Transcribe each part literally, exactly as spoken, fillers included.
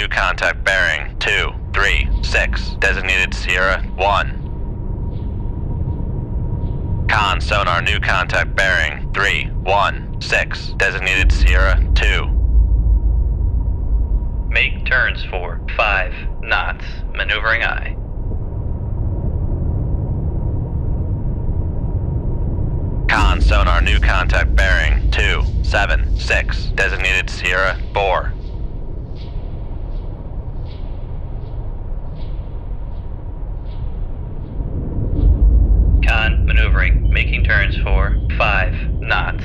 new contact bearing two three six, designated Sierra one. Con sonar new contact bearing three one six, designated Sierra two. Make turns for five knots, maneuvering eye. Con sonar new contact bearing two seven six, designated Sierra four. Con maneuvering, making turns for five knots.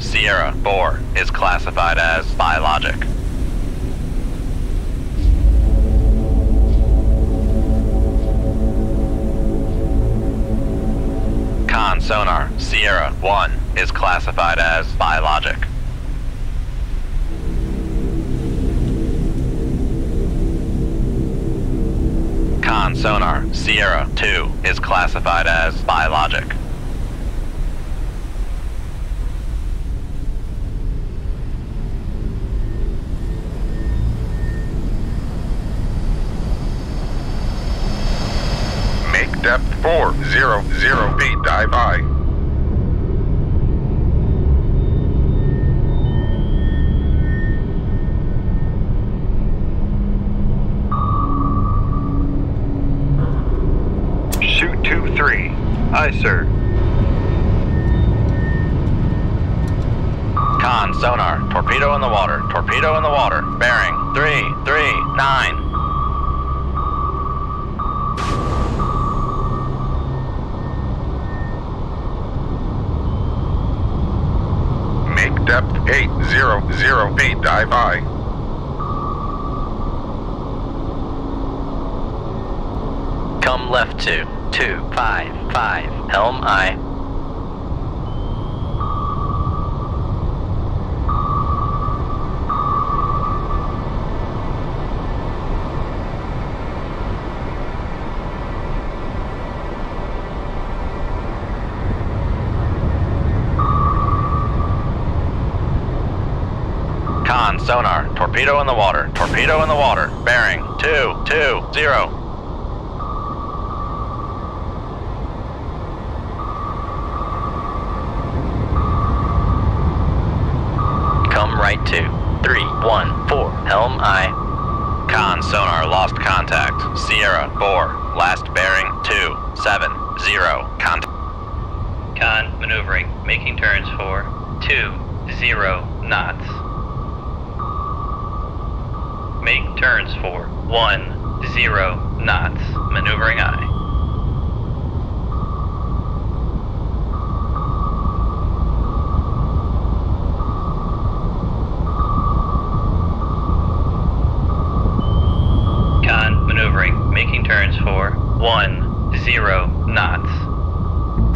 Sierra four is classified as biologic. Con sonar Sierra one is classified as biologic. Con sonar Sierra two is classified as biologic. Depth four zero zero eight. Dive high. Shoot two three. Aye, sir. Con sonar. Torpedo in the water. Torpedo in the water. Bearing three three nine. Depth eight zero zero eight. Dive high. Come left to two five five. Helm eye. Sonar, torpedo in the water, torpedo in the water, bearing two, two, zero. Come right to three, one, four, helm eye. Con sonar lost contact, Sierra four, last bearing two, seven, zero, contact. Con maneuvering, making turns for two, zero knots. Make turns for one, zero knots, maneuvering eye. Con maneuvering, making turns for one, zero knots.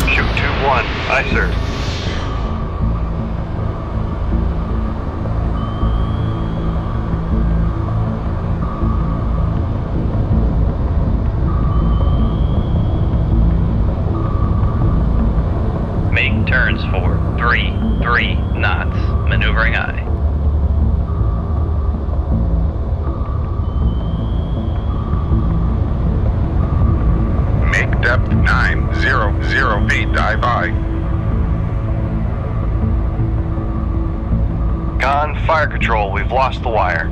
Shoot two one, aye sir. Turns for three, three knots, maneuvering eye. Zero feet, dive high. Con, fire control, we've lost the wire.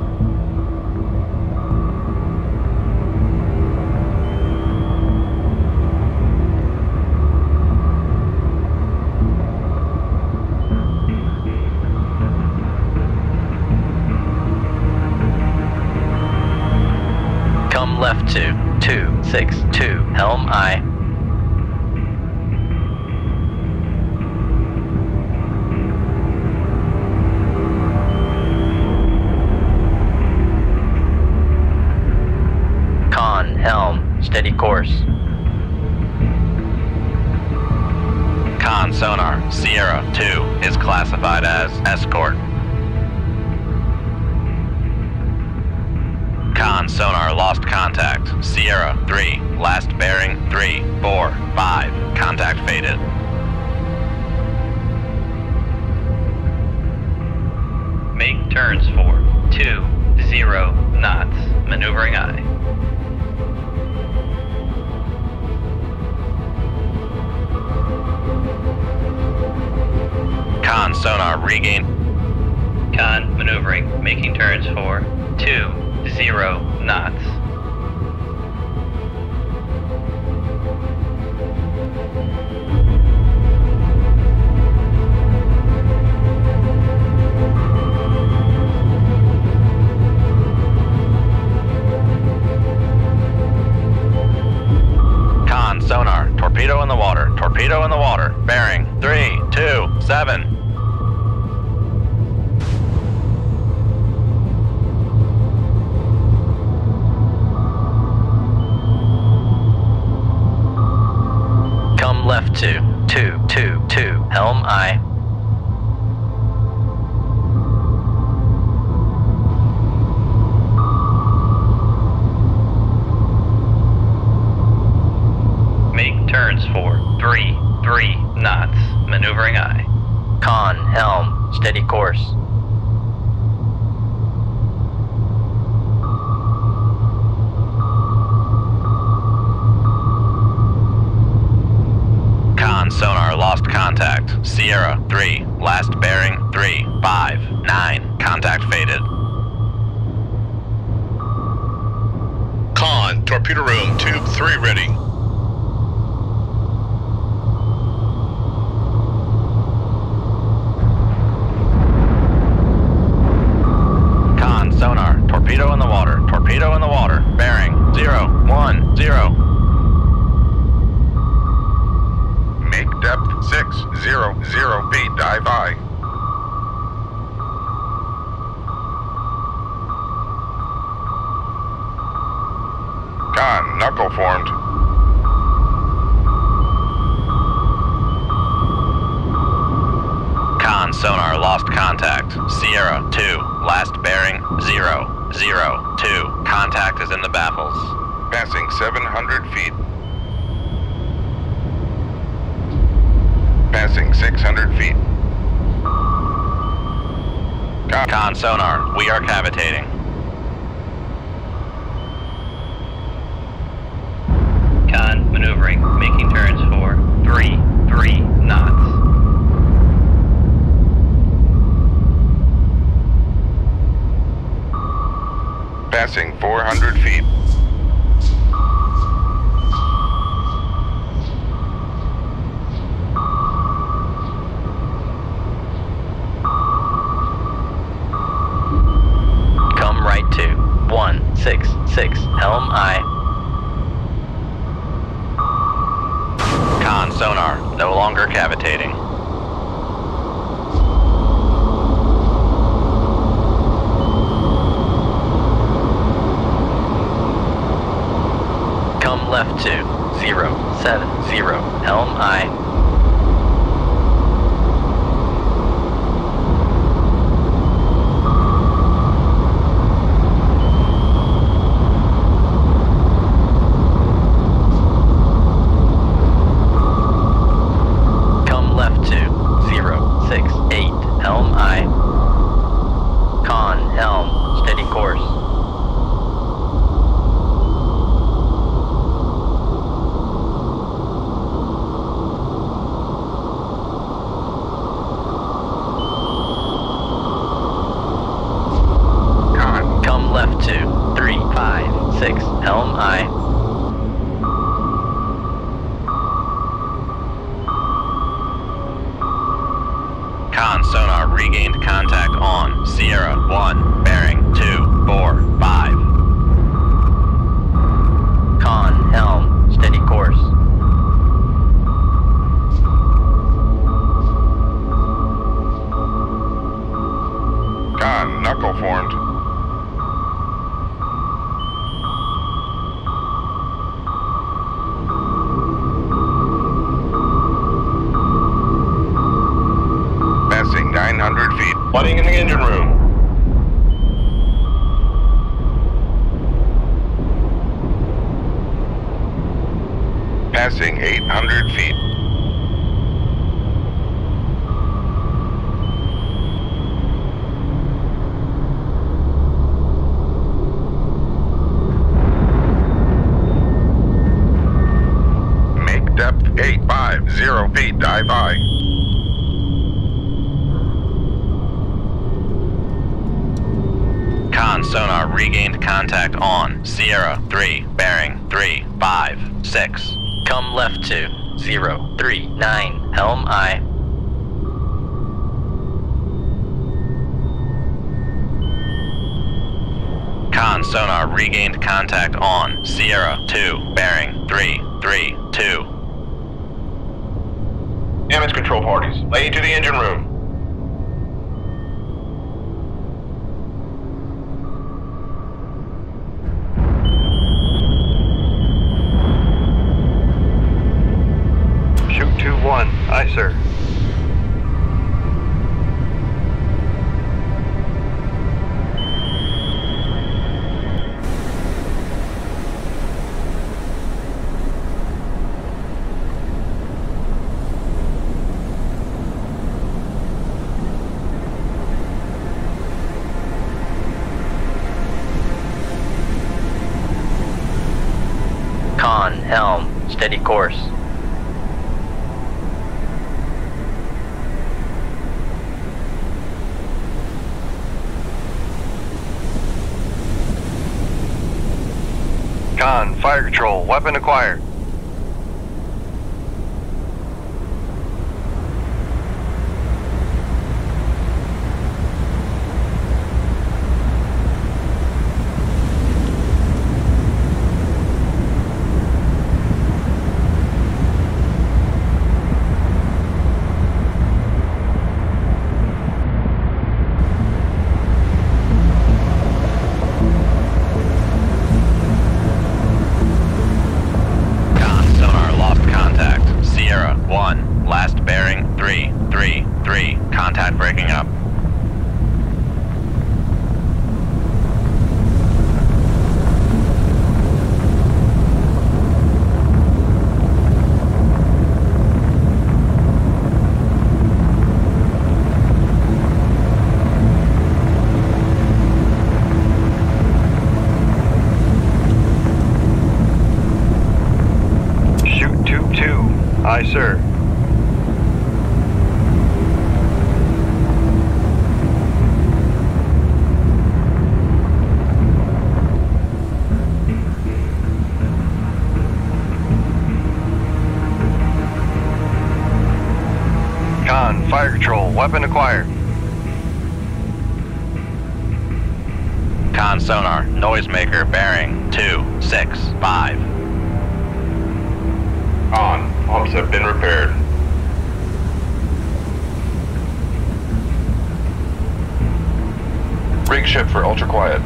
Come left two, two, six, two, helm I. Helm, steady course. Con, sonar, Sierra two is classified as escort. Con, sonar, lost contact. Sierra three, last bearing three, four, five, contact faded. Make turns for two, zero knots, maneuvering eye. Con, sonar, regain. Con, maneuvering, making turns for two, zero knots. Con, sonar, torpedo in the water, torpedo in the water, bearing three, two, seven. Left two, two, two, two, helm I. Make turns for three, three knots, maneuvering I. Con, helm, steady course. Sonar lost contact. Sierra three, last bearing three, five, nine, contact faded. Con, torpedo room, tube three ready. Con, sonar, torpedo in the water, torpedo in the water, bearing zero, one, zero. Depth six, zero, zero feet, dive high. Con, knuckle formed. Con, sonar, lost contact. Sierra two, last bearing zero, zero, two. Contact is in the baffles. Passing seven hundred feet. Passing six hundred feet. Con. Con, sonar, we are cavitating. Con, maneuvering, making turns for three, three knots. Passing four hundred feet. Six, helm I. Con, sonar, no longer cavitating. Come left two, zero, seven, zero, helm I. six, Elm I. Con sonar regained contact on Sierra one, bearing two four five. Con, Helm, steady course. Con, knuckle formed. nine hundred feet, flooding in the engine room. Passing eight hundred feet. Make depth eight five zero feet, dive high. Sonar regained contact on Sierra three, bearing three five six. Come left to zero three nine, Helm I. Con sonar regained contact on Sierra two, bearing three three two. Damage control parties, lay to the engine room. One, aye, sir. Con, Helm, steady course. Con, fire control, weapon acquired. Fire control, weapon acquired. Con sonar, noisemaker bearing two six five. On, pumps have been repaired. Rig ship for ultra quiet.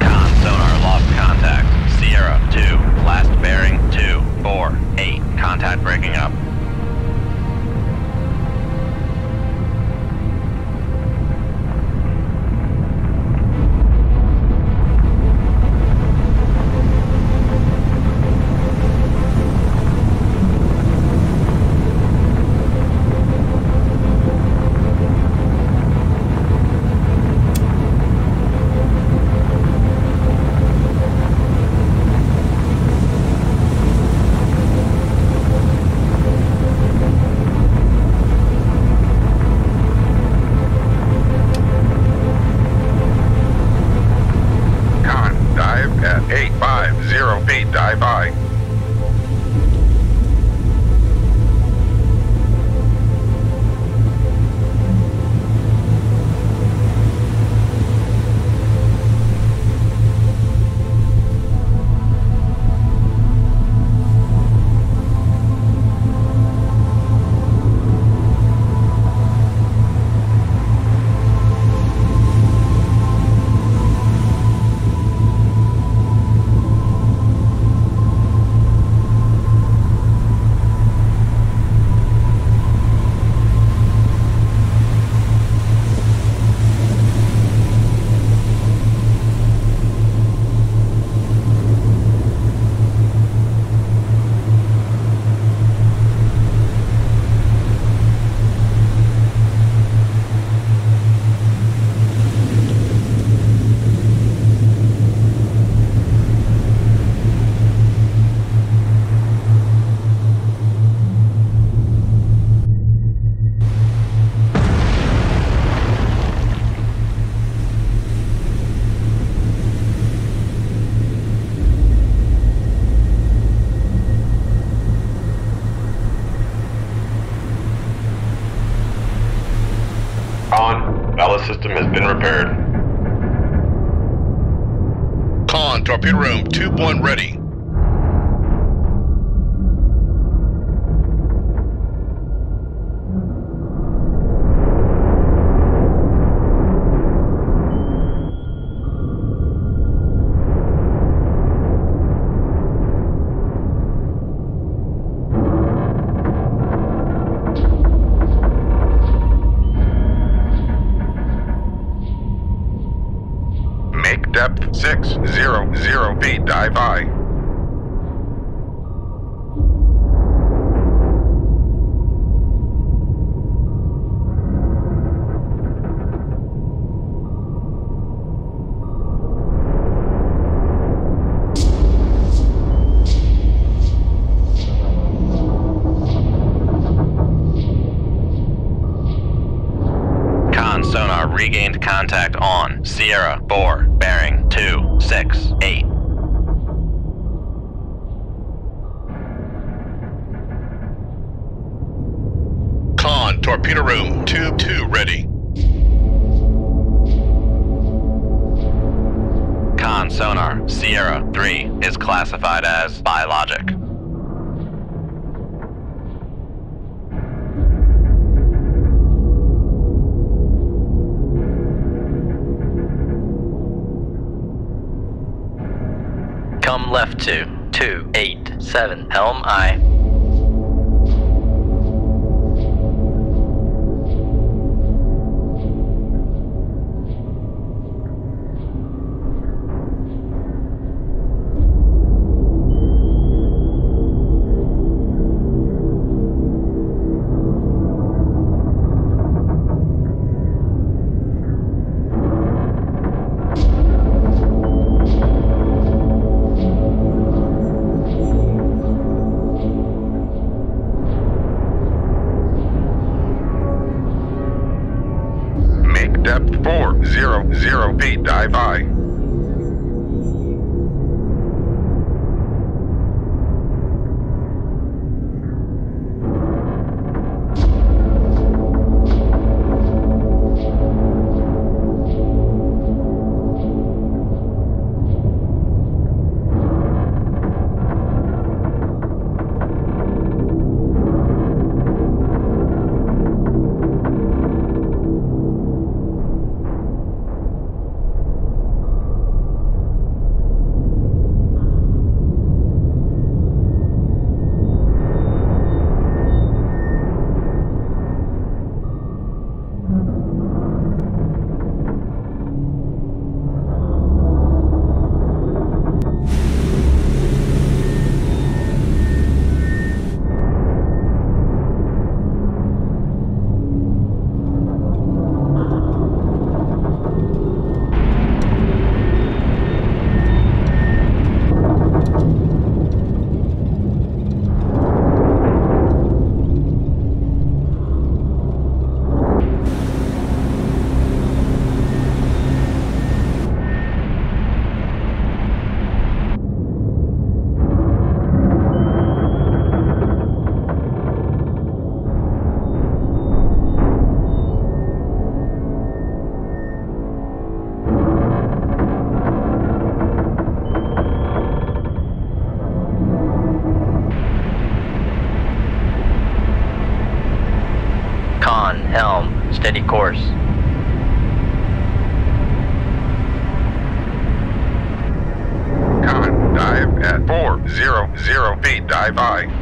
Con sonar lost contact. Sierra two, last bearing two four eight, contact breaking up. system has been repaired. Con, torpedo room, tube one ready. Depth six zero zero feet. Dive high. Con sonar regained contact on Sierra four. Bearing two, six, eight. Con, torpedo room, tube two ready. Con sonar, Sierra three is classified as biologic. Come left to two eight seven helm I. Depth four zero zero feet. Dive high. Helm, steady course. Con, dive at four zero zero feet. Dive high.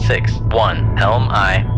six one Helm I.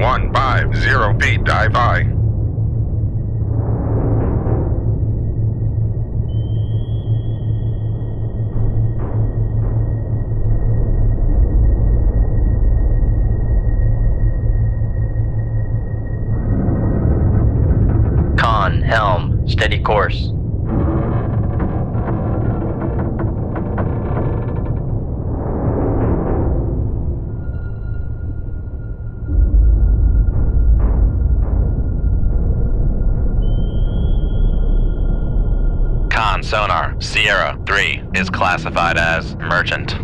one five zero feet, dive I. Con, helm, steady course. Sonar Sierra three is classified as merchant.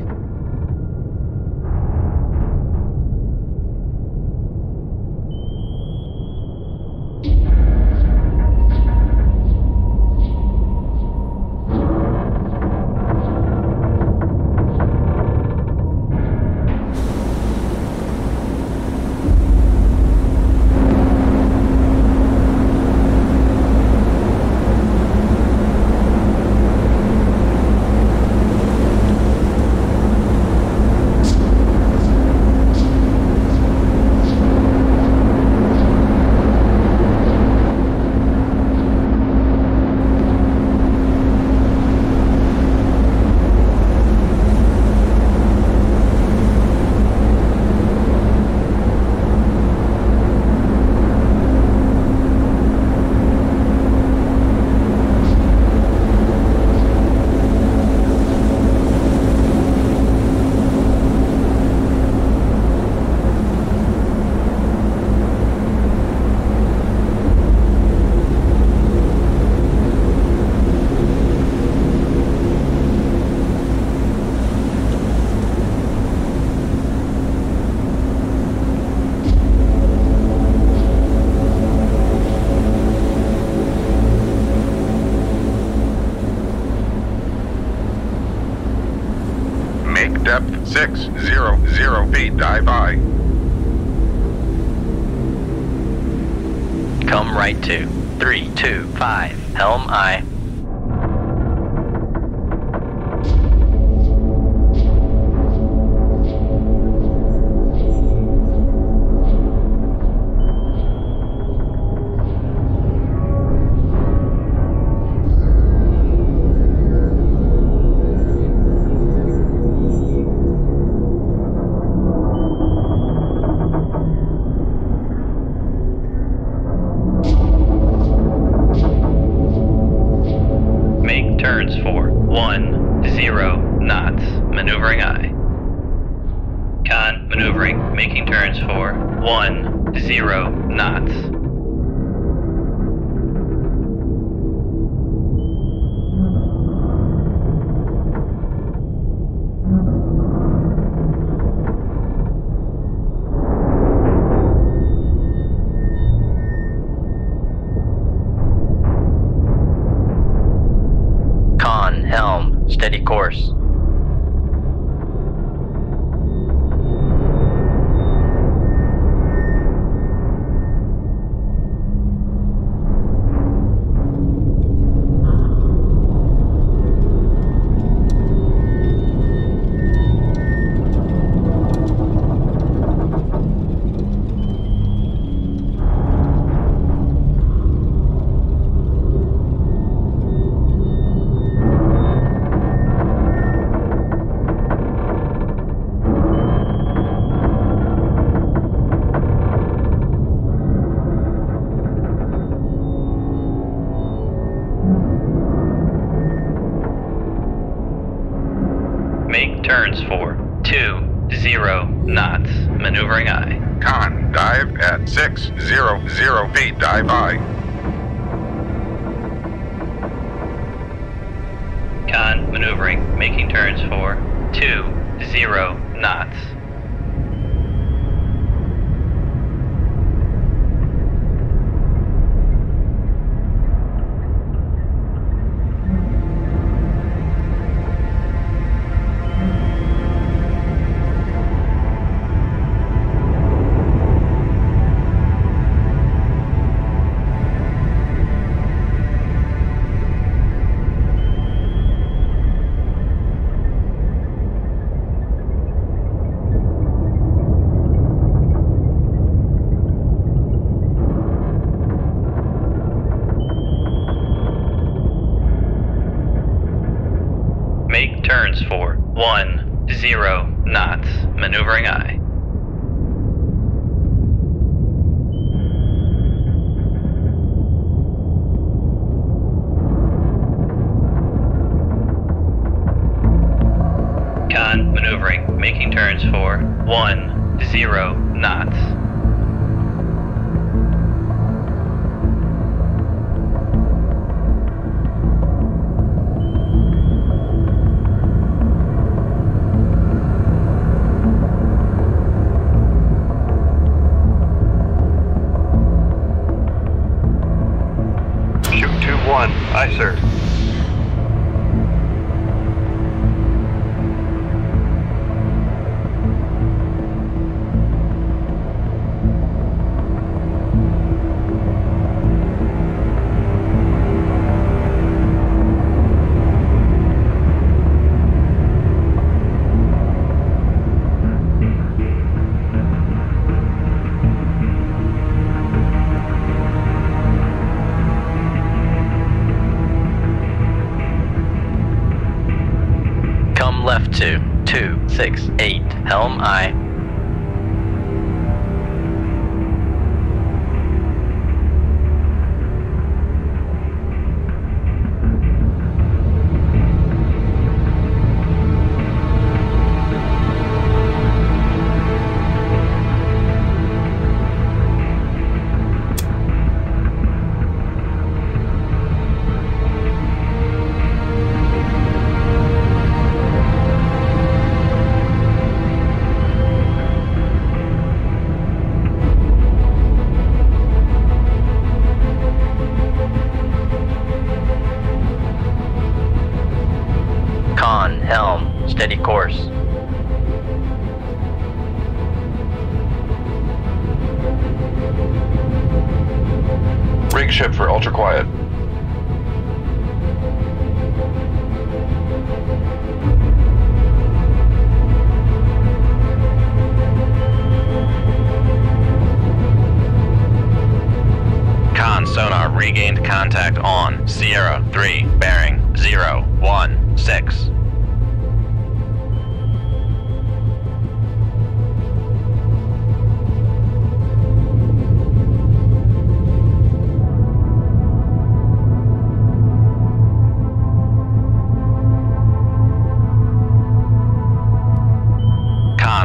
Depth six zero zero feet. Dive I. Come right to three two five. Helm I. Turns for one zero knots, maneuvering I. Con maneuvering, making turns for one zero knots. Helm, steady course. Turns for two zero knots, maneuvering I. Con, dive at six zero zero feet, dive I. con maneuvering, making turns for two zero knots. For one zero knots, maneuvering eye. Con maneuvering, making turns for one zero knots. One, aye, sir. Left two, two, six, eight, helm eye. Helm, steady course. Rig ship for ultra quiet. Con sonar regained contact on Sierra three bearing zero one six.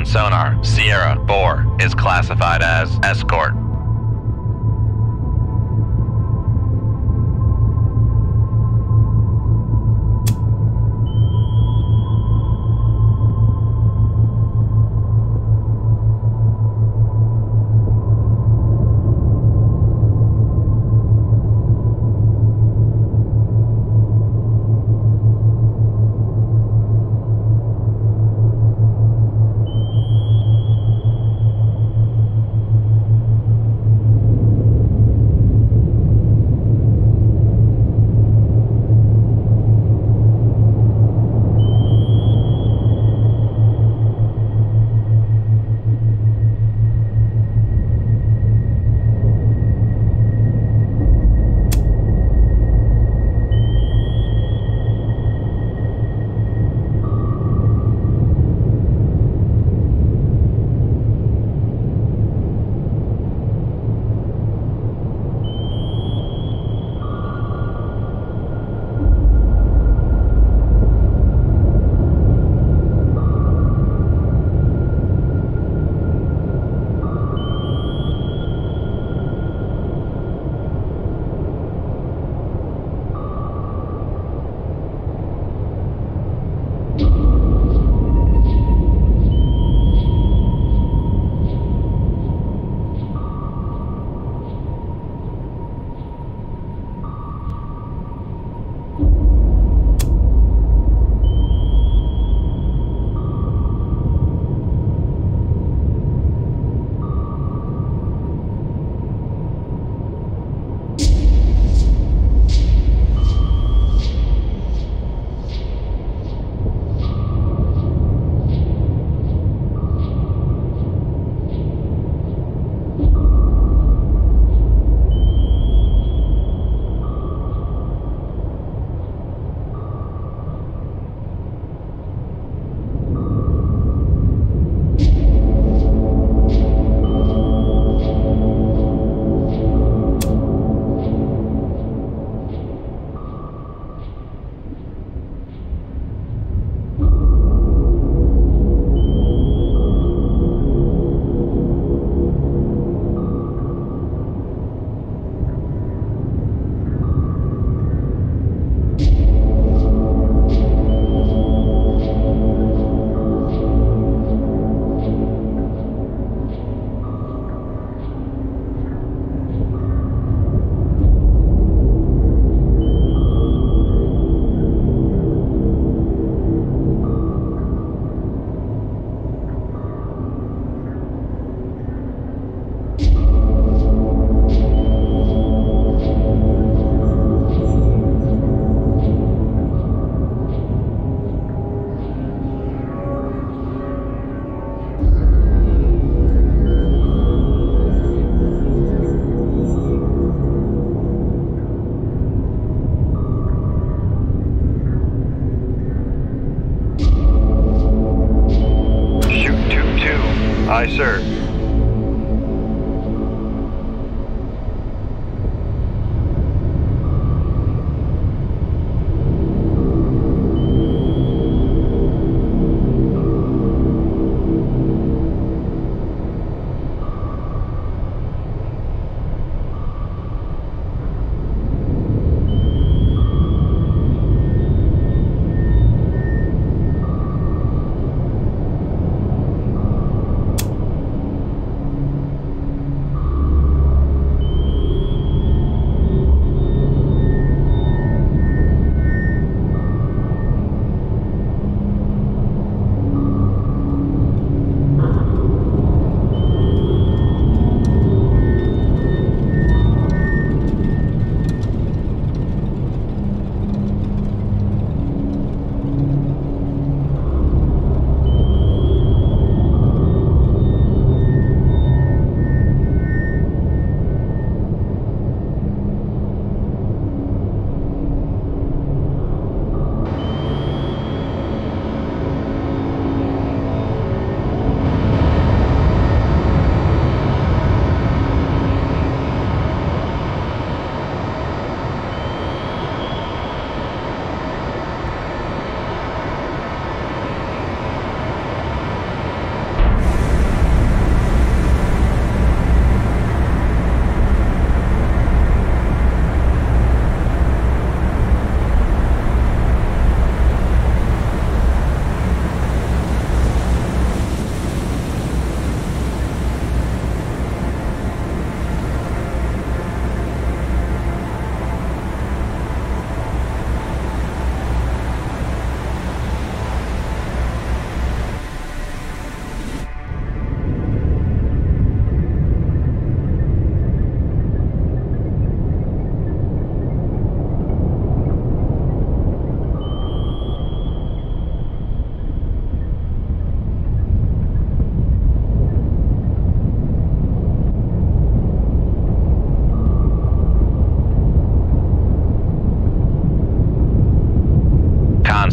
Sonar Sierra four is classified as escort. Aye, sir.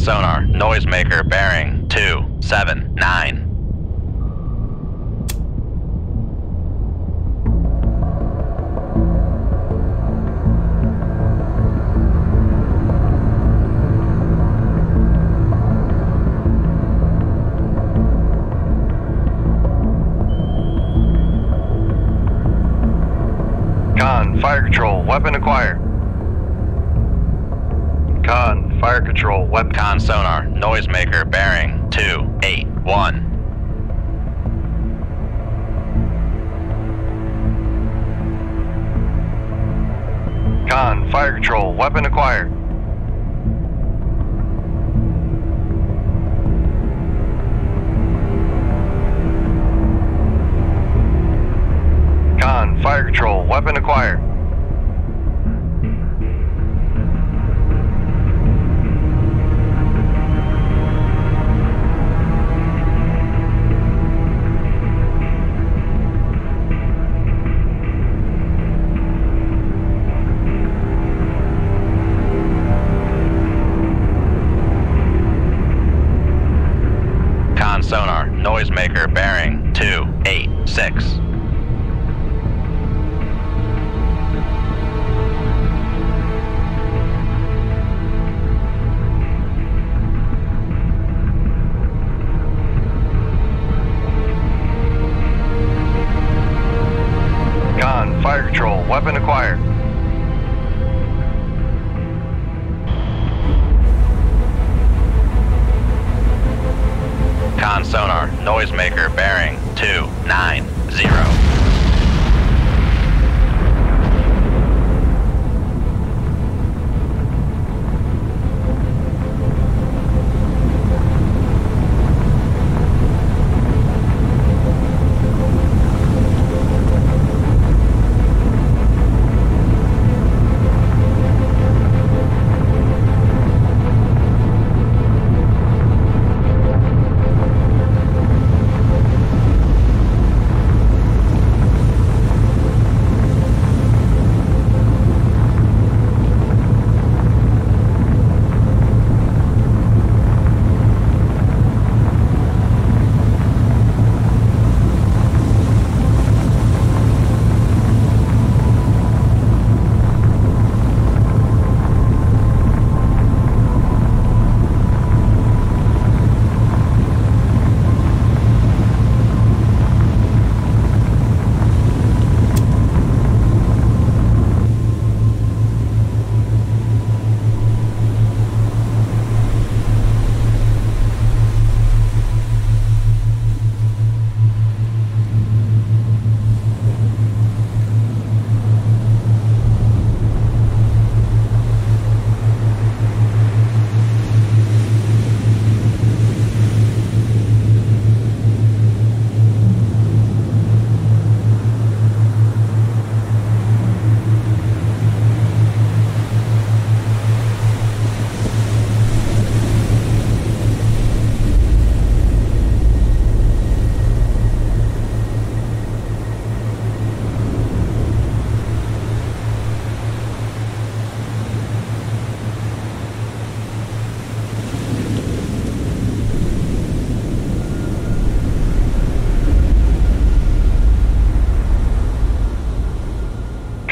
Sonar, noisemaker bearing two seven nine. Con, fire control, weapon acquired. Con, fire control, weapon. Con sonar, noisemaker bearing two eight one. Con, fire control, weapon acquired. Con, fire control, weapon acquired. Sonar, noisemaker bearing two eight six. Con, fire control, weapon acquired. Con sonar, noisemaker bearing two nine zero.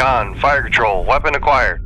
Con, fire control, weapon acquired.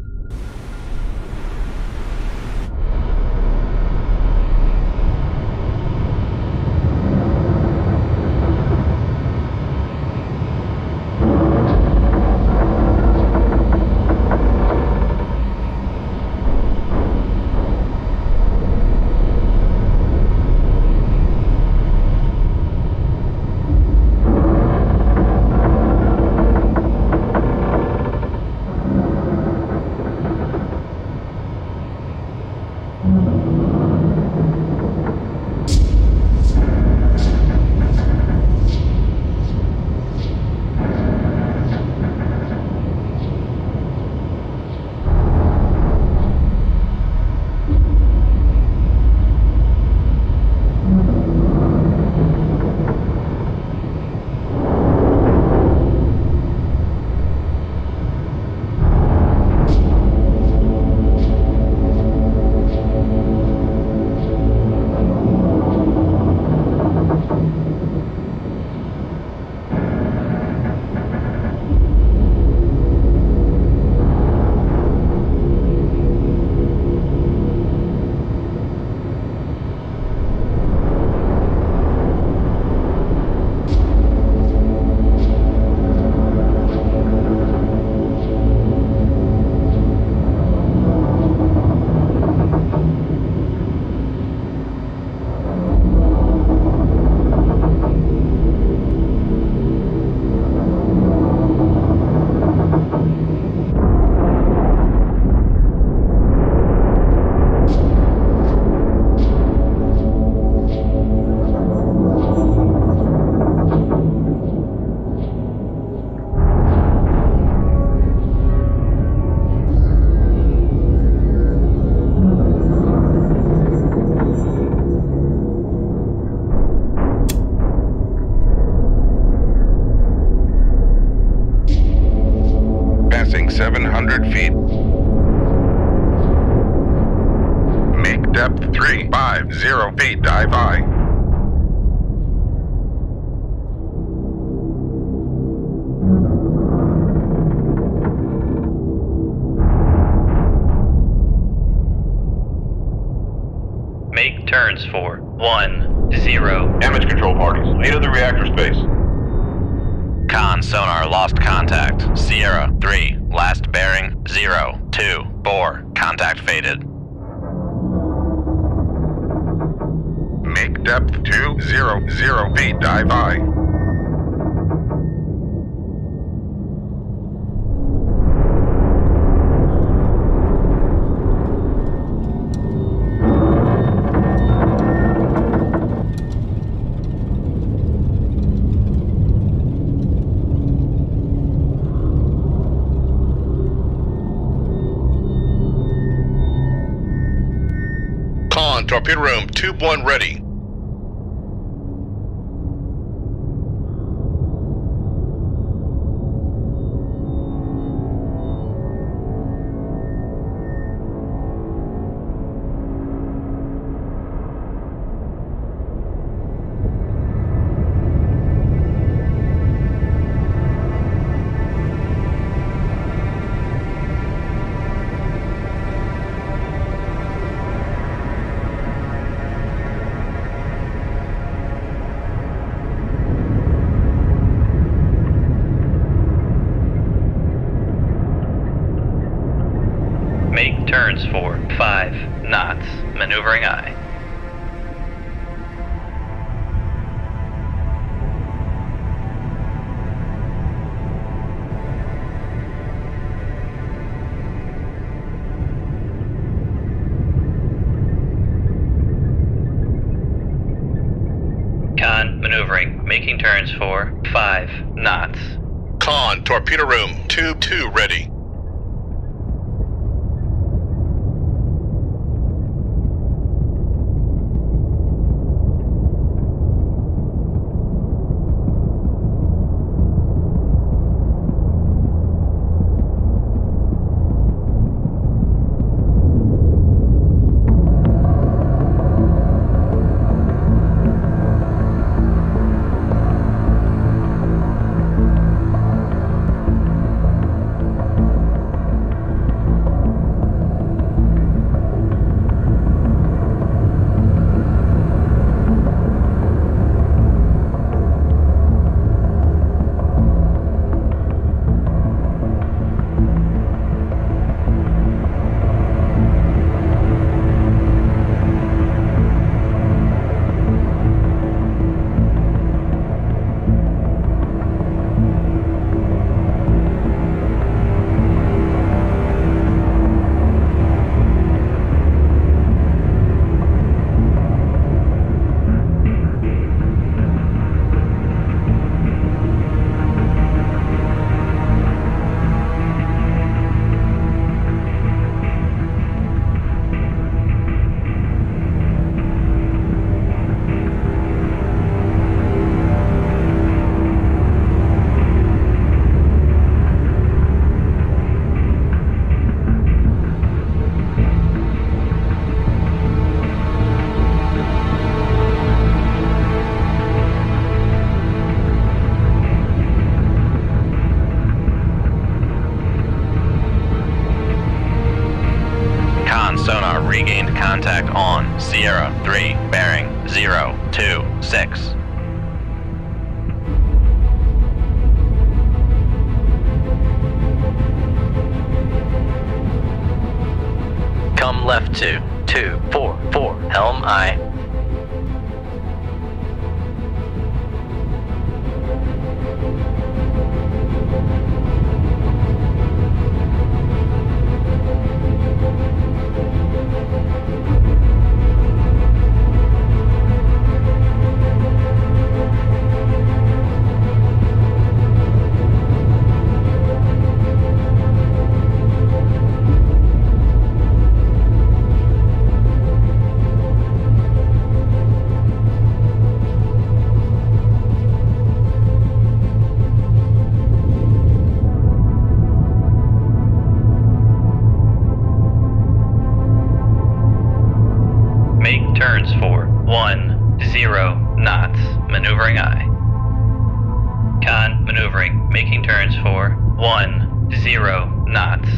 seven hundred feet. Make depth three five zero feet. Dive high. Make turns for one zero. Damage control parties. Lead of the reactor space. Con sonar lost contact. Sierra three. Last bearing zero two four. Contact faded. Make depth two zero zero feet. Dive high. Torpedo room, tube one ready. Turns for five knots, maneuvering eye. Con maneuvering, making turns for five knots. Con, torpedo room, tube two ready. left two, two, four, four, Helm I. Turns for one, zero knots, maneuvering I. Con maneuvering, making turns for one, zero knots.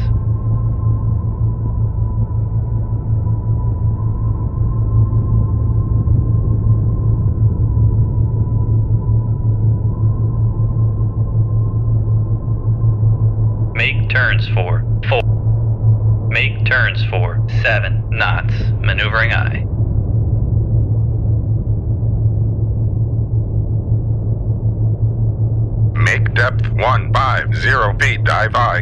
Make turns for four. Make turns for seven knots, maneuvering I. Make depth one five zero feet. Dive I.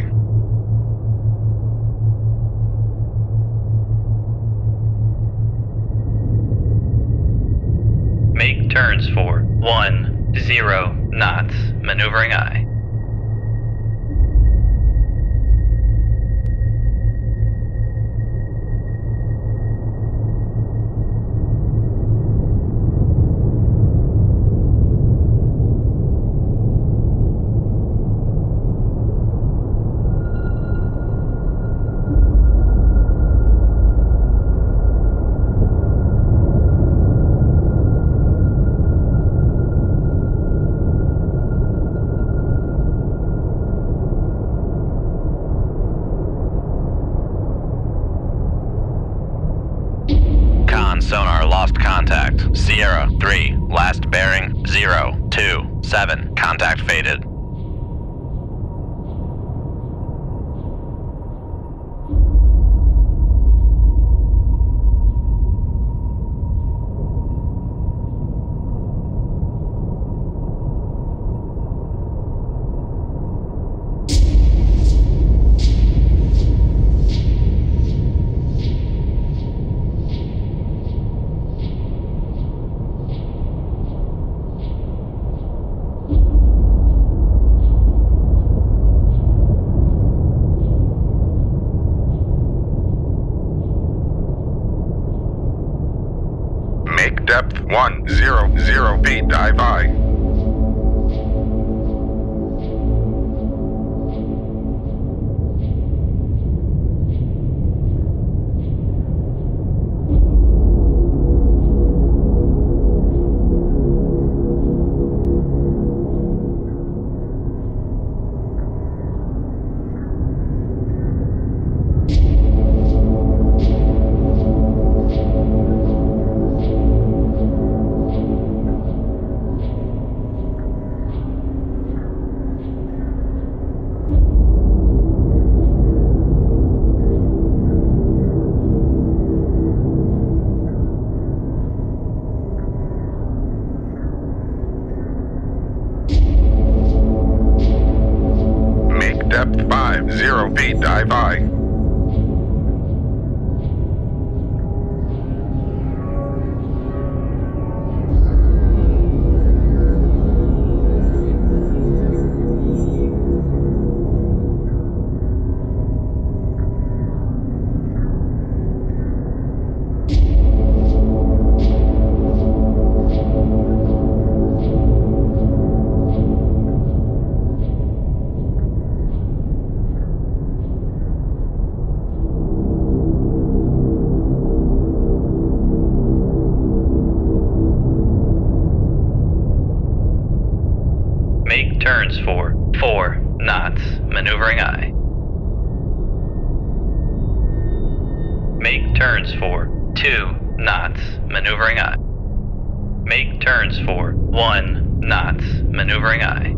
Make turns for one zero knots. Maneuvering I. Sonar lost contact. Sierra three, last bearing zero two seven. Contact faded. Depth one zero zero feet. Dive I. Depth five zero feet. Dive I. Make turns for four knots, maneuvering I. Make turns for two knots, maneuvering I. Make turns for one knots, maneuvering I.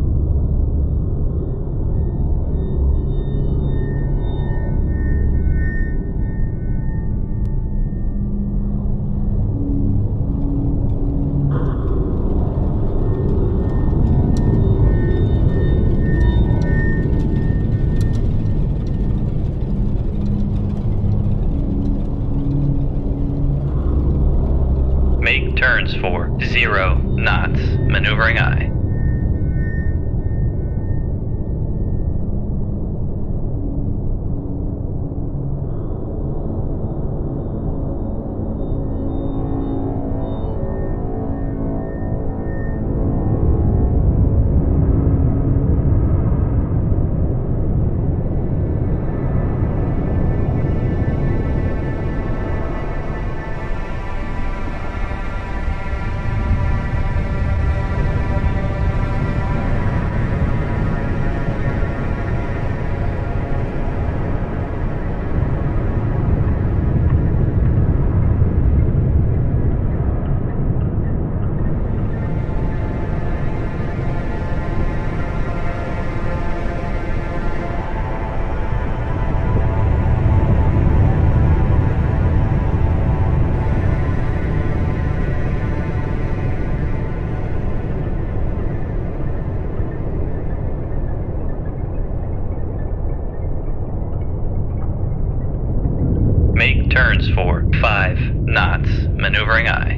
Birds for zero knots, maneuvering eye. Turns for five knots, maneuvering eye.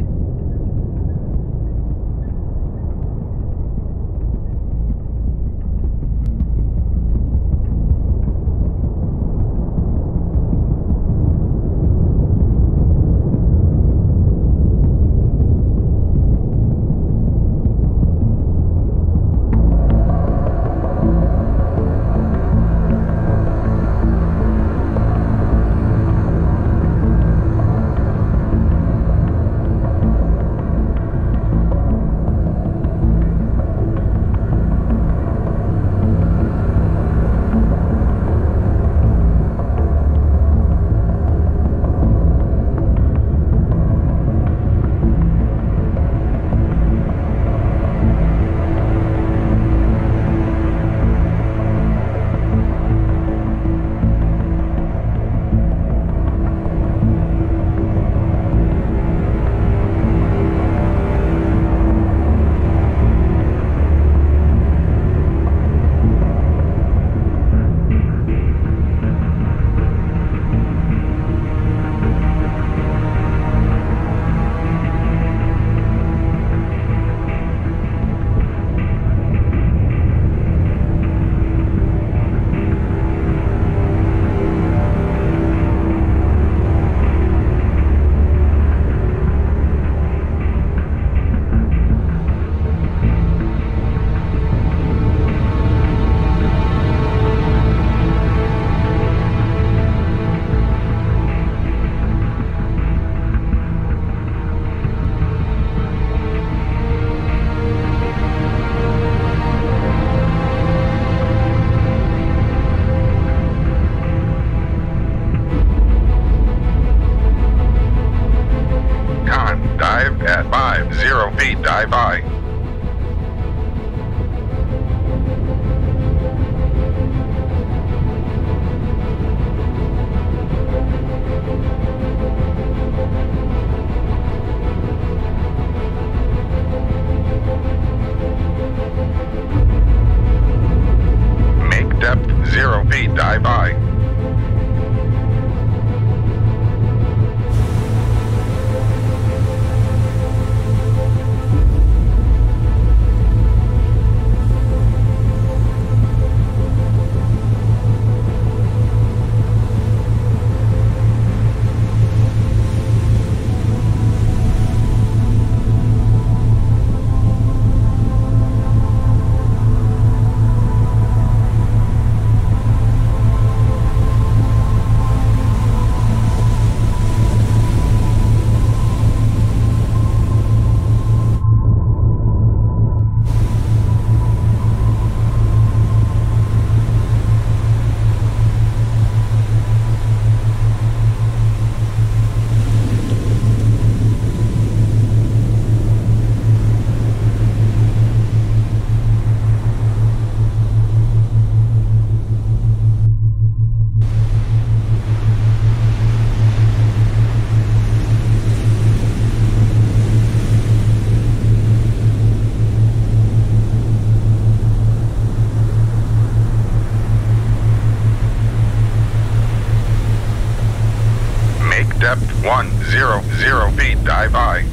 Depth one zero zero feet, dive high.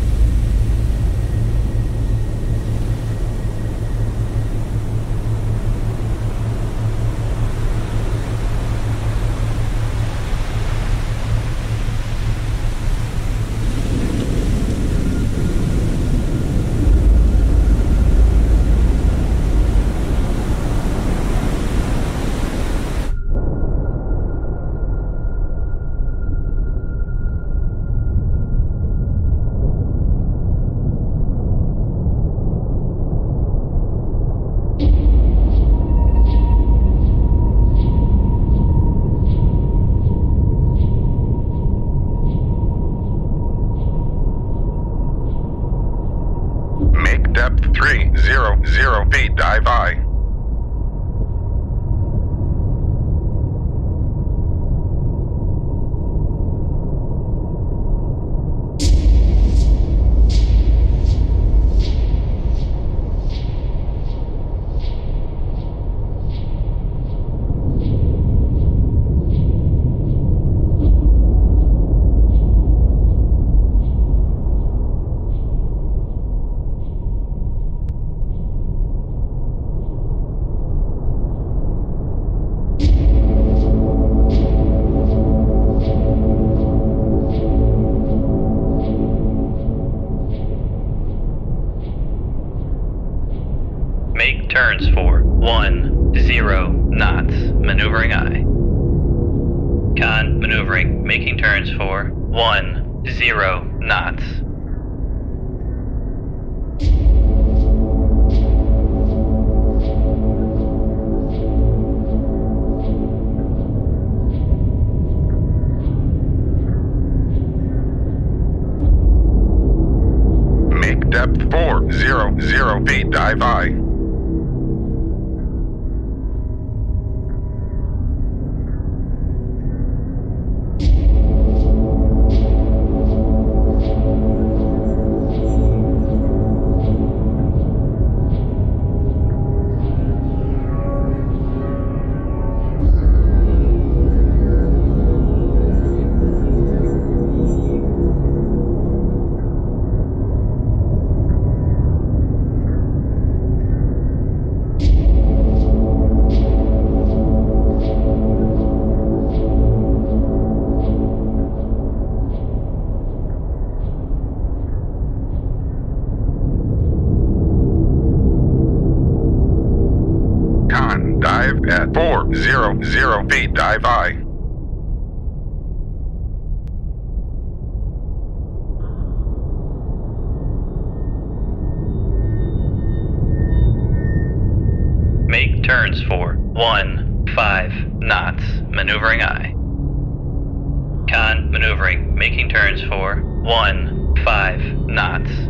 zero zero feet. Dive high. Turns for one, zero knots, maneuvering eye. Con maneuvering, making turns for one, zero knots. Make depth four, zero, zero feet, dive high. At four, zero, zero feet, dive high. Make turns for one, five knots, maneuvering eye. Con maneuvering, making turns for one, five knots.